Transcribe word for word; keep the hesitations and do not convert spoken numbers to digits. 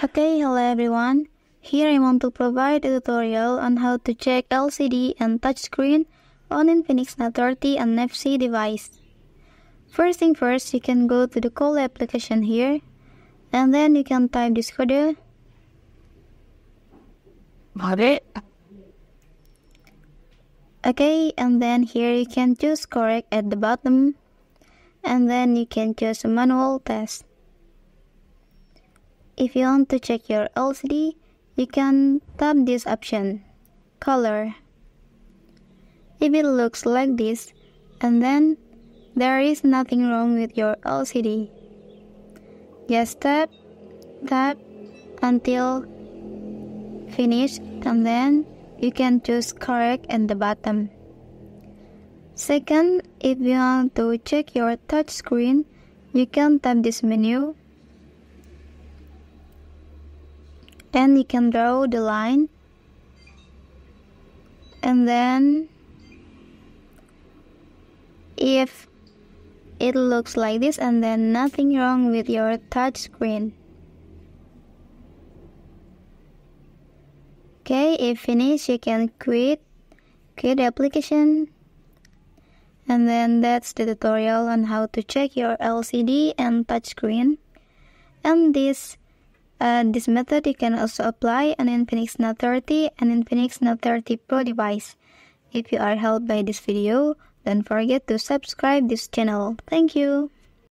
Okay, hello everyone. Here I want to provide a tutorial on how to check L C D and touchscreen on Infinix Note thirty and N F C device. First thing first, you can go to the Call application here, and then you can type this code. Okay, and then here you can choose correct at the bottom, and then you can choose a manual test. If you want to check your L C D, you can tap this option, color. If it looks like this, and then there is nothing wrong with your L C D. Just tap, tap until finish, and then you can choose correct at the bottom. Second, if you want to check your touch screen, you can tap this menu and you can draw the line, and then if it looks like this, and then nothing wrong with your touch screen. Okay, if finished, you can quit quit the application. And then that's the tutorial on how to check your L C D and touchscreen. And this uh, this method you can also apply on Infinix Note thirty and Infinix Note thirty Pro device. If you are helped by this video, don't forget to subscribe this channel. Thank you.